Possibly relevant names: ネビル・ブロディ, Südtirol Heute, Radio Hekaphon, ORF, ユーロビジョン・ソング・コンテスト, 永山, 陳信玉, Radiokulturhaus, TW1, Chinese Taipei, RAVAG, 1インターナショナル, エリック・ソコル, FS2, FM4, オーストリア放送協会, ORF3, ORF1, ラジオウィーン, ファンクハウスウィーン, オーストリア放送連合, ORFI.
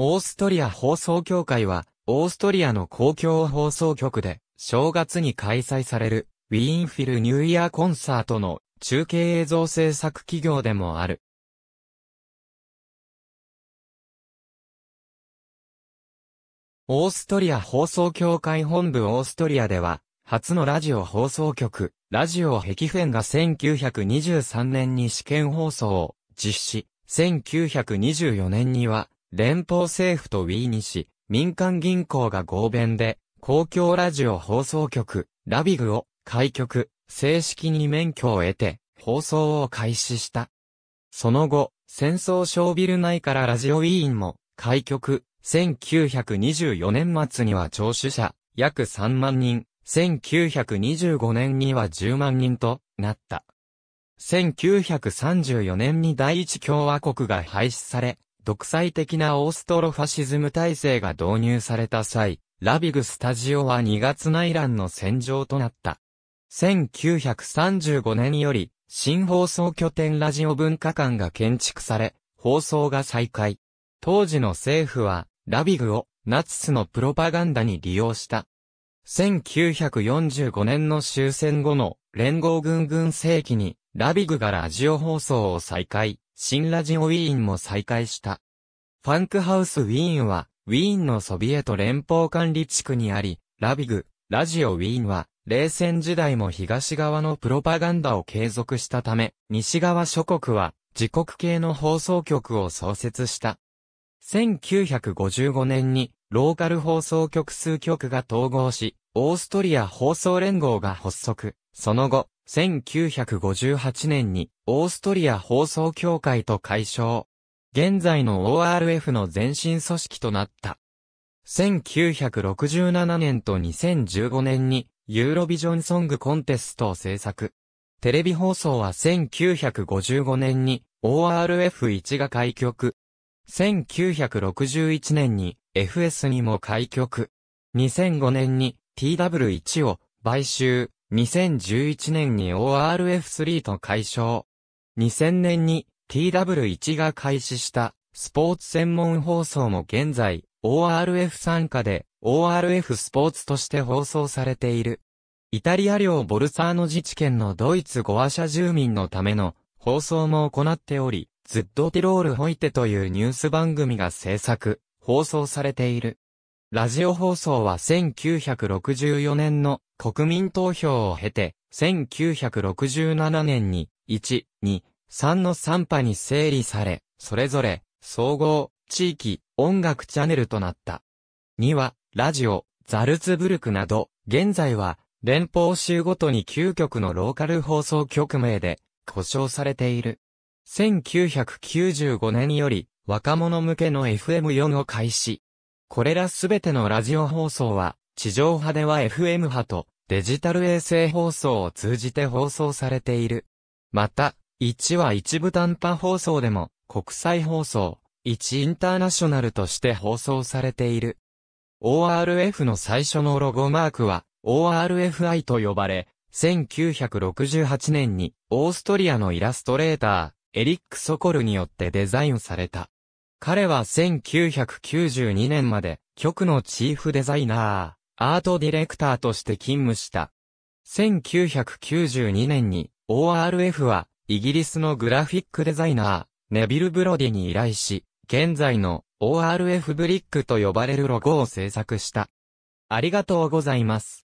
オーストリア放送協会は、オーストリアの公共放送局で、正月に開催される、ウィーンフィルニューイヤーコンサートの中継映像制作企業でもある。オーストリア放送協会本部オーストリアでは、初のラジオ放送局、Radio Hekaphonが1923年に試験放送を実施、1924年には、連邦政府とウィーニ市、民間銀行が合弁で、公共ラジオ放送局、RAVAGを開局、正式に免許を得て、放送を開始した。その後、戦争小ビル内からラジオウィーンも開局、1924年末には聴取者、約3万人、1925年には10万人となった。1934年に第一共和国が廃止され、独裁的なオーストロファシズム体制が導入された際、RAVAGスタジオは2月内乱の戦場となった。1935年より、新放送拠点ラジオ文化館が建築され、放送が再開。当時の政府は、RAVAGをナチスのプロパガンダに利用した。1945年の終戦後の連合軍軍政期に、RAVAGがラジオ放送を再開。新ラジオウィーンも再開した。ファンクハウスウィーンは、ウィーンのソビエト連邦管理地区にあり、RAVAG、ラジオウィーンは、冷戦時代も東側のプロパガンダを継続したため、西側諸国は、自国系の放送局を創設した。1955年に、ローカル放送局数局が統合し、オーストリア放送連合が発足。その後、1958年にオーストリア放送協会と解消。現在の ORF の前身組織となった。1967年と2015年にユーロビジョンソングコンテストを制作。テレビ放送は1955年に ORF1 が開局。1961年に FS2 も開局。2005年に TW1 を買収。2011年に ORF3 と解消。2000年に TW1 が開始したスポーツ専門放送も現在 ORF 傘下で ORF スポーツとして放送されている。イタリア領ボルサーノ自治県のドイツ語話者住民のための放送も行っており、Südtirol Heuteというニュース番組が制作、放送されている。ラジオ放送は1964年の国民投票を経て、1967年に、1、2、3の3波に整理され、それぞれ、総合、地域、音楽チャンネルとなった。2は、ラジオ、ザルツブルクなど、現在は、連邦州ごとに9局のローカル放送局名で、呼称されている。1995年より、若者向けの FM4 を開始。これらすべてのラジオ放送は、地上波では FM 波とデジタル衛星放送を通じて放送されている。また、1は一部短波放送でも国際放送、1インターナショナルとして放送されている。ORF の最初のロゴマークは ORFI と呼ばれ、1968年にオーストリアのイラストレーター、エリック・ソコルによってデザインされた。彼は1992年まで局のチーフデザイナー、アートディレクターとして勤務した。1992年に ORF はイギリスのグラフィックデザイナー、ネビル・ブロディに依頼し、現在の ORF ブリックと呼ばれるロゴを制作した。ありがとうございます。